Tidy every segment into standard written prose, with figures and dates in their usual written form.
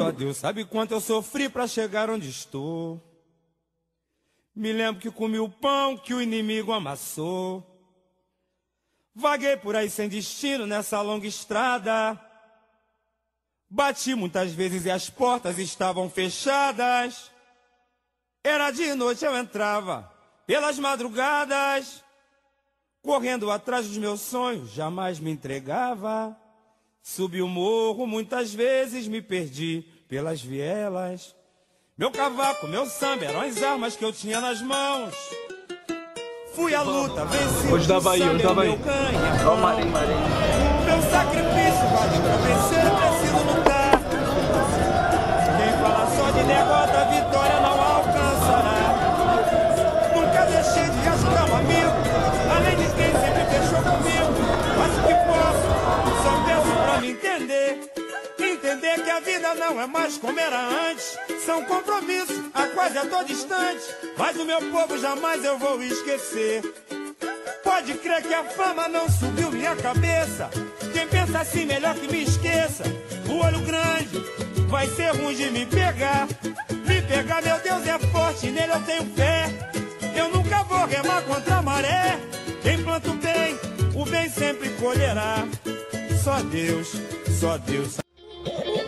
só Deus sabe quanto eu sofri pra chegar onde estou. Me lembro que comi o pão que o inimigo amassou. Vaguei por aí sem destino nessa longa estrada. Bati muitas vezes e as portas estavam fechadas. Era de noite, eu entrava pelas madrugadas, correndo atrás dos meus sonhos, jamais me entregava. Subi o morro, muitas vezes me perdi pelas vielas. Meu cavaco, meu samba, eram as armas que eu tinha nas mãos. Fui à luta, venci. Hoje dava aí, hoje dava aí. Ó, Marinho, Marinho. O meu sacrifício vale pra vencer, eu preciso lutar. Quem fala só de derrota, a vitória não alcançará. Nunca deixei de ajudar um amigo, além de quem sempre fechou comigo. Mas o que posso, só peço pra me entender. Entender que a vida não é mais como era antes. São compromissos a quase a todo instante. Mas o meu povo jamais eu vou esquecer. Pode crer que a fama não subiu minha cabeça. Quem pensa assim melhor que me esqueça. O olho grande vai ser ruim de me pegar. Me pegar, meu Deus é forte, nele eu tenho fé. Eu nunca vou remar contra a maré. Quem planta o bem sempre colherá. Só Deus, só Deus.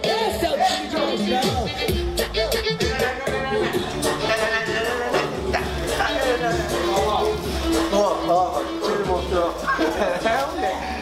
Esse é o time de Jardel.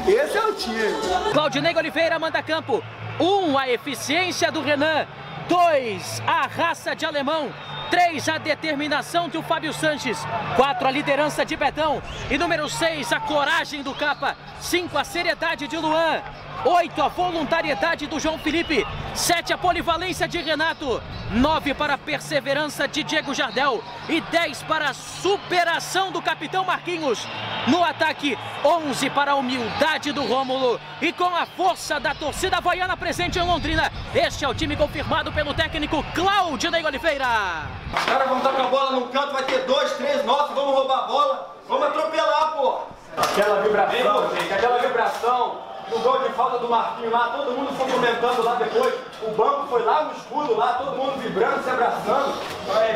Esse é o time. Claudinei Oliveira manda campo. 1, a eficiência do Renan. 2, a raça de alemão. 3, a determinação do Fábio Sanches. 4, a liderança de Betão. E número 6, a coragem do Kappa. 5, a seriedade de Luan. 8, a voluntariedade do João Felipe. 7, a polivalência de Renato. 9, para a perseverança de Diego Jardel. E 10, para a superação do capitão Marquinhos. No ataque, 11, para a humildade do Rômulo. E com a força da torcida havaiana presente em Londrina. Este é o time confirmado pelo técnico Claudinei Oliveira. Os caras vão estar com a bola no canto, vai ter 2, 3, nossos, vamos roubar a bola. Vamos atropelar, pô. Aquela vibração, gente, aquela vibração. O gol de falta do Marquinhos lá, todo mundo foi comentando lá depois. O banco foi lá no escudo, lá, todo mundo vibrando, se abraçando.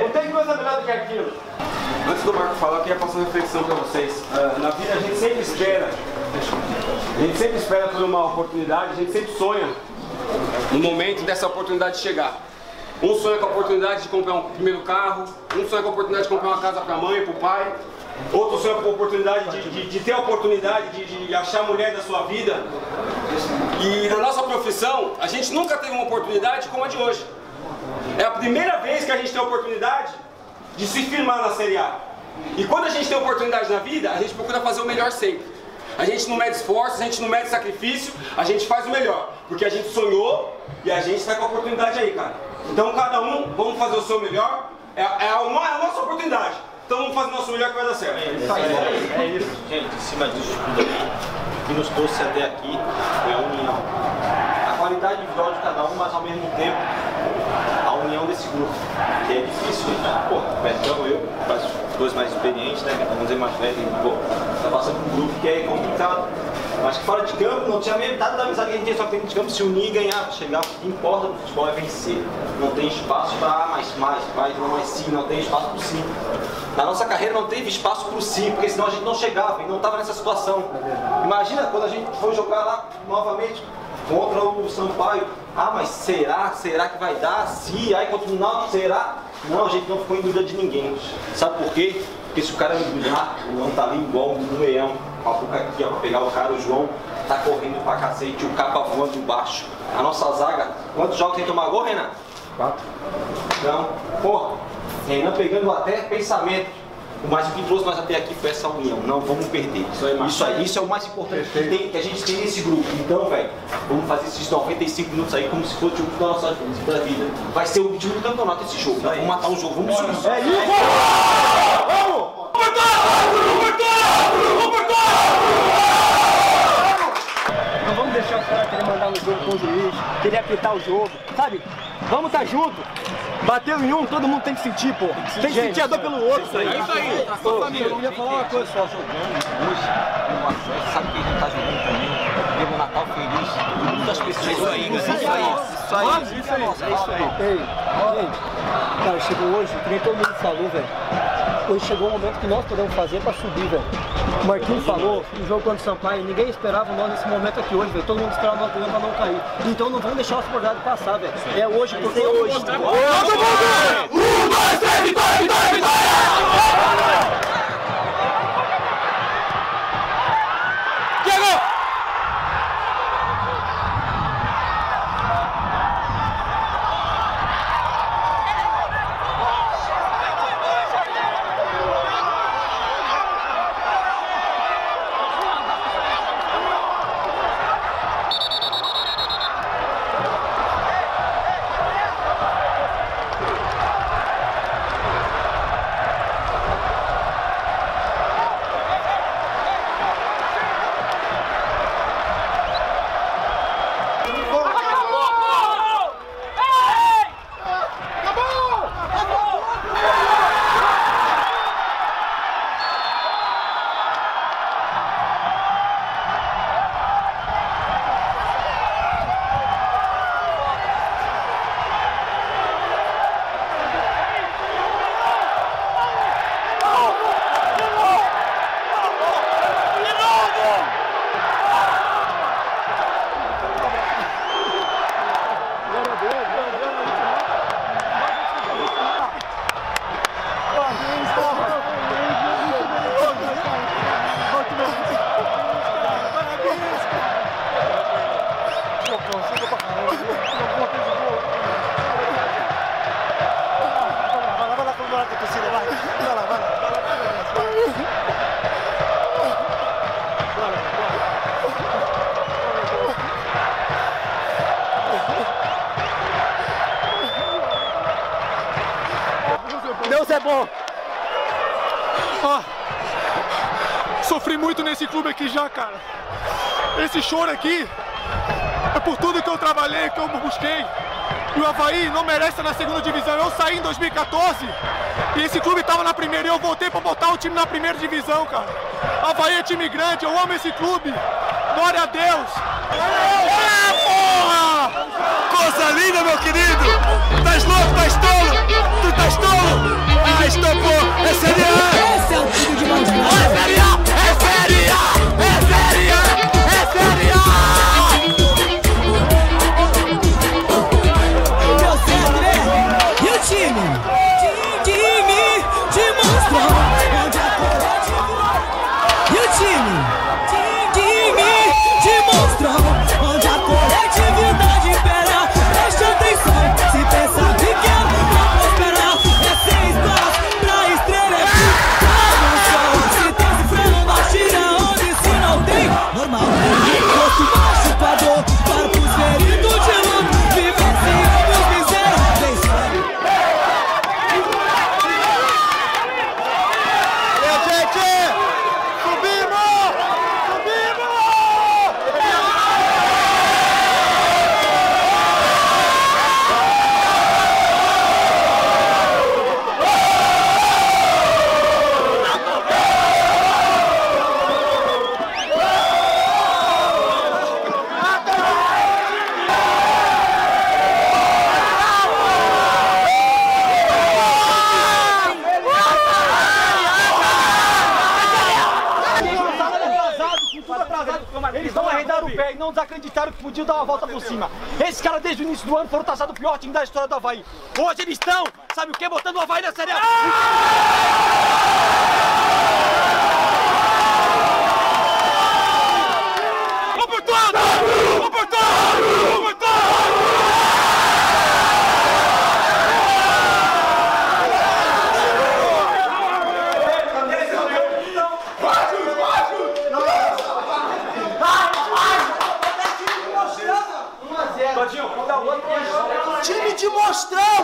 Não tem coisa melhor do que aquilo. Antes do Marco falar, eu queria passar uma reflexão para vocês. Na vida a gente sempre espera. A gente sempre espera por uma oportunidade, a gente sempre sonha no momento dessa oportunidade chegar. Um sonha com a oportunidade de comprar um primeiro carro, um sonha com a oportunidade de comprar uma casa para a mãe, para o pai. Outro sonha com a oportunidade de ter a oportunidade de achar a mulher da sua vida. E na nossa profissão, a gente nunca teve uma oportunidade como a de hoje. É a primeira vez que a gente tem a oportunidade de se firmar na Série A. E quando a gente tem oportunidade na vida, a gente procura fazer o melhor sempre. A gente não mede esforço, a gente não mede sacrifício, a gente faz o melhor. Porque a gente sonhou e a gente está com a oportunidade aí, cara. Então cada um, vamos fazer o seu melhor, é a nossa oportunidade. Então vamos fazer o nosso melhor que vai dar certo. É isso. Gente, em cima disso, o que nos trouxe até aqui é a união. A qualidade individual de cada um, mas ao mesmo tempo, a união desse grupo. Que é difícil, né? Pô, Betão, eu, os dois mais experientes, né? Vamos dizer mais velhos, pô, tá passando por um grupo que é complicado. Mas que fora de campo, não tinha metade da amizade que a gente tinha, só que dentro de campo, se unir e ganhar, chegar, o que importa no futebol é vencer. Não tem espaço para mais, não tem espaço para sim. Na nossa carreira não teve espaço para o sim, porque senão a gente não chegava e não estava nessa situação. Imagina quando a gente foi jogar lá novamente contra o Sampaio. Ah, mas será? Será que vai dar? Se, aí quando não, será? Não, a gente não ficou em dúvida de ninguém. Sabe por quê? Porque se o cara mergulhar, o Luan tá ali igual um leão. Com a boca aqui, ó, pra pegar o cara, o João tá correndo pra cacete, o Kappa voando embaixo. A nossa zaga, quantos jogos tem que tomar gol, Renan? 4. Então, porra, Renan pegando até pensamento. Mas o que trouxe nós até aqui foi essa união. Não vamos perder. Isso é o mais importante que a gente tem nesse grupo. Então, velho, vamos fazer esses 95 minutos aí como se fosse o último da nossa vida. Vai ser o último do campeonato esse jogo. Vamos matar o jogo, vamos subir. É isso! Vamos! Não vamos deixar o cara querer mandar no jogo com o juiz, querer apitar o jogo, sabe? Vamos estar junto. Bateu em um, todo mundo tem que sentir, pô. Tem que sentir a dor pelo outro. Isso aí. É isso aí. Eu ia falar uma coisa só. Jogando hoje, sabe que a gente tá jogando também. Teve um Natal feliz. Muitas pessoas ainda. Isso aí. Isso aí, vamos, isso aí. É isso aí. Ei, gente, cara, chegou hoje, que nem todo mundo falou, velho. Hoje chegou o momento que nós podemos fazer pra subir, velho. O Marquinhos falou no jogo contra o Sampaio, ninguém esperava nós nesse momento aqui hoje, velho. Todo mundo esperava nós pra não cair. Então não vamos deixar o oportunidade passar, velho. É hoje, porque é hoje. Todo mundo! 1, 2, 3, vitória, vitória, vitória! Esse clube aqui já, cara, esse choro aqui é por tudo que eu trabalhei, que eu busquei, e o Avaí não merece estar na segunda divisão. Eu saí em 2014 e esse clube estava na primeira e eu voltei para botar o time na primeira divisão, cara. Avaí é time grande, eu amo esse clube, glória a Deus. Ah, porra! Coisa linda, meu querido, estás louco, estás tolo, tu estás tolo, ah, estopou, é Série A, esse é o time de Marquinhos, é Série A. Podiam dar uma volta por cima. Esses caras desde o início do ano foram taxados o pior time da história do Avaí. Hoje eles estão, sabe o que? Botando o Avaí na Série A. Vamos por todos! Vamos por todos! Vamos por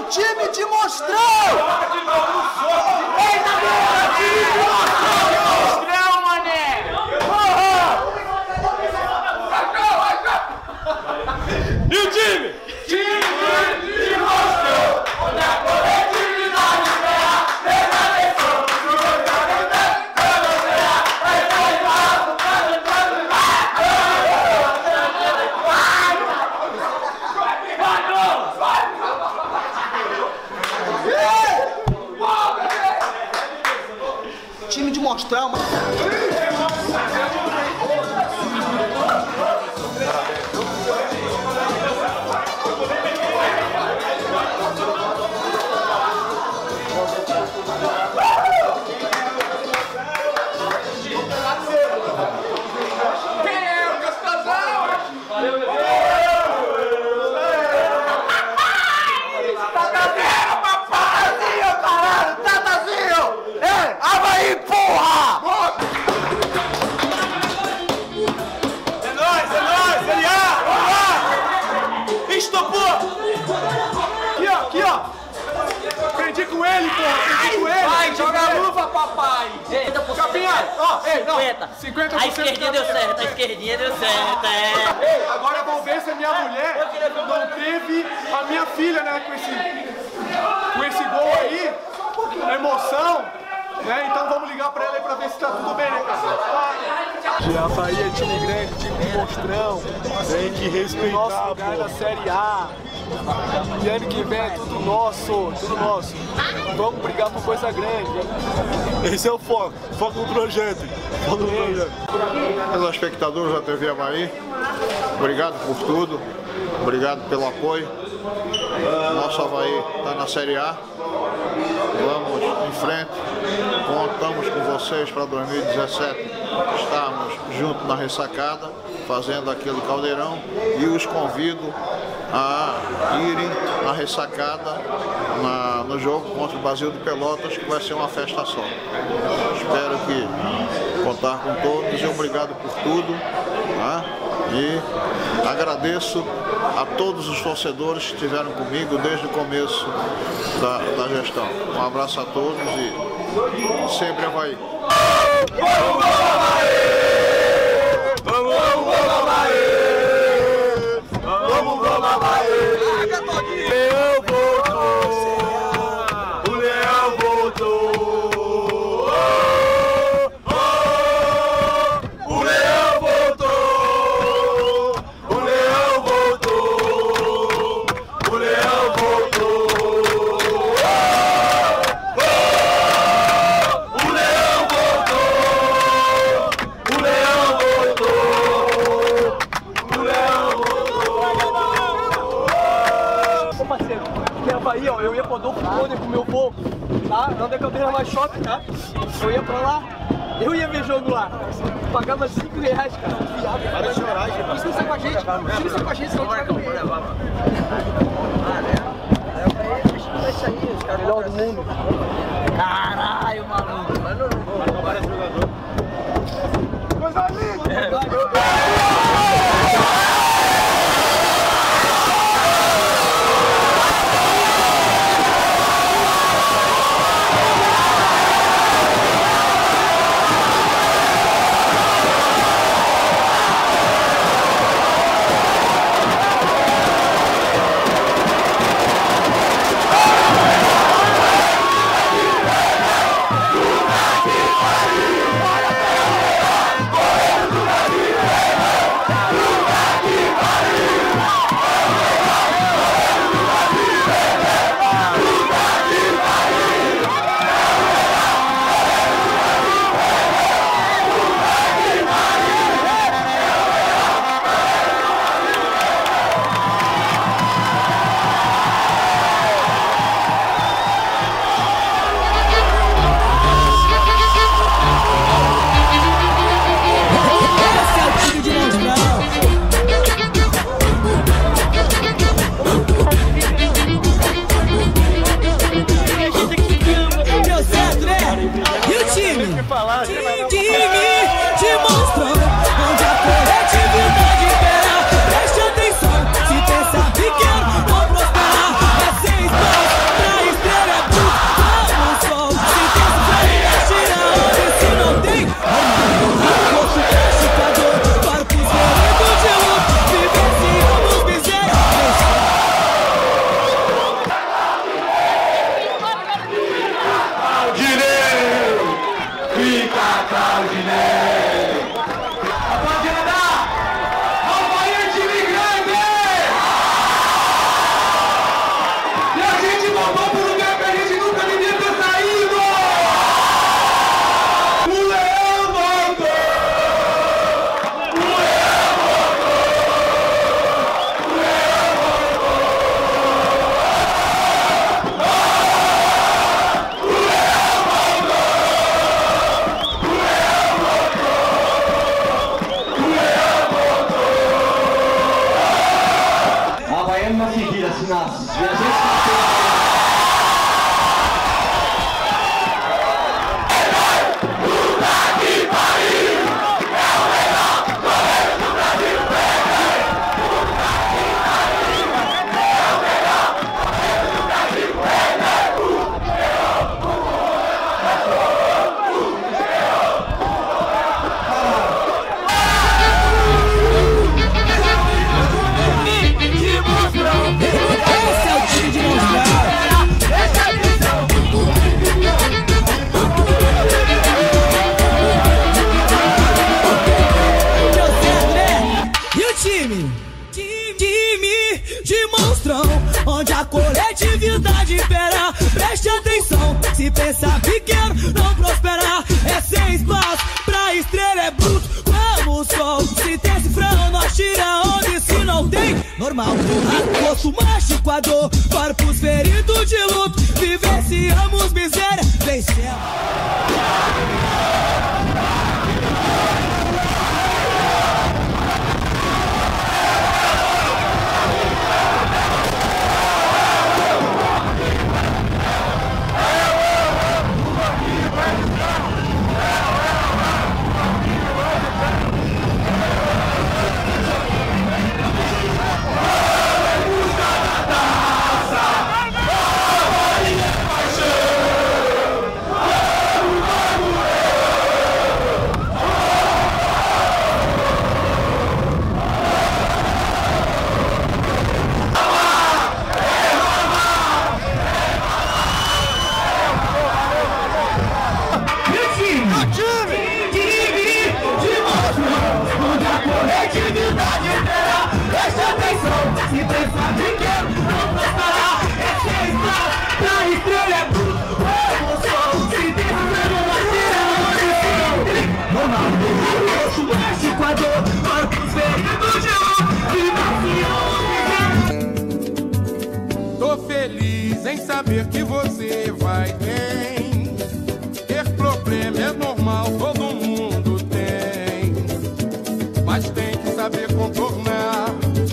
time de monstrão! Eita, porra! Time de monstrão! De monstrão, mané! Porra! E o time? Time de monstrão! Onde a coletividade será permaneceu! Se você não será, vai sair mal! Vai! Vai! Vai! Vai! Vai! Vai! trauma. A esquerdinha deu certo, a esquerdinha deu certo, é. Ei, agora vamos ver se a minha mulher não teve a minha filha, né, com esse gol aí, a emoção, né, então vamos ligar pra ela aí pra ver se tá tudo bem, né, cara? A Bahia é time grande, time monstrão, tem que respeitar o nosso lugar da Série A. E ano que vem é tudo nosso, tudo nosso. Vamos brigar por coisa grande. Esse é o foco, foco no projeto. Foco no projeto. Meus espectadores da TV Avaí, obrigado por tudo, obrigado pelo apoio. Nosso Avaí está na Série A. Vamos em frente, contamos com vocês para 2017. Estamos junto na Ressacada, fazendo aquele caldeirão, e os convido a irem na Ressacada no jogo contra o Brasil de Pelotas, que vai ser uma festa só. Espero que contar com todos e obrigado por tudo. Tá? E agradeço a todos os torcedores que estiveram comigo desde o começo da gestão. Um abraço a todos e sempre Avaí. Vamos, Avaí! Vamos, Avaí! Não decantava mais shopping, tá? Eu ia pra lá, eu ia ver jogo lá. Pagava 5 reais, cara. Para de chorar, gente. Isso não sai com a gente. Isso não sai com a gente, senão a gente vai comer. Melhor do mundo. Caralho, maluco. Mas não parece jogador. Coisa linda! caiu uma seguida, assim, nas... E a gente bateu... Se pensar pequeno, não prosperar. É sem espaço, pra estrela é bruto como o sol. Se tem cifrão, nós tira onde se não tem, normal. Corpo machuco, a dor, corpos feridos de luto. Vivenciamos miséria, vencemos. Saber que você vai bem. Ter problema é normal, todo mundo tem. Mas tem que saber contornar,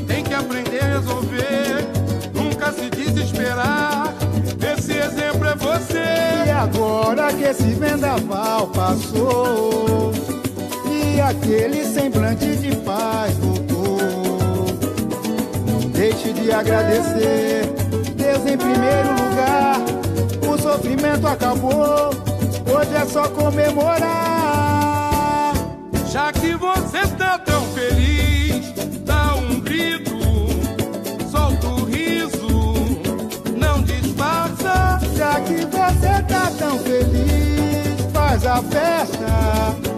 tem que aprender a resolver. Nunca se desesperar, esse exemplo é você. E agora que esse vendaval passou e aquele semblante de paz voltou, não deixe de agradecer Deus em primeiro lugar. O sofrimento acabou, hoje é só comemorar. Já que você tá tão feliz, dá um grito, solta o riso, não disfarça. Já que você tá tão feliz, faz a festa.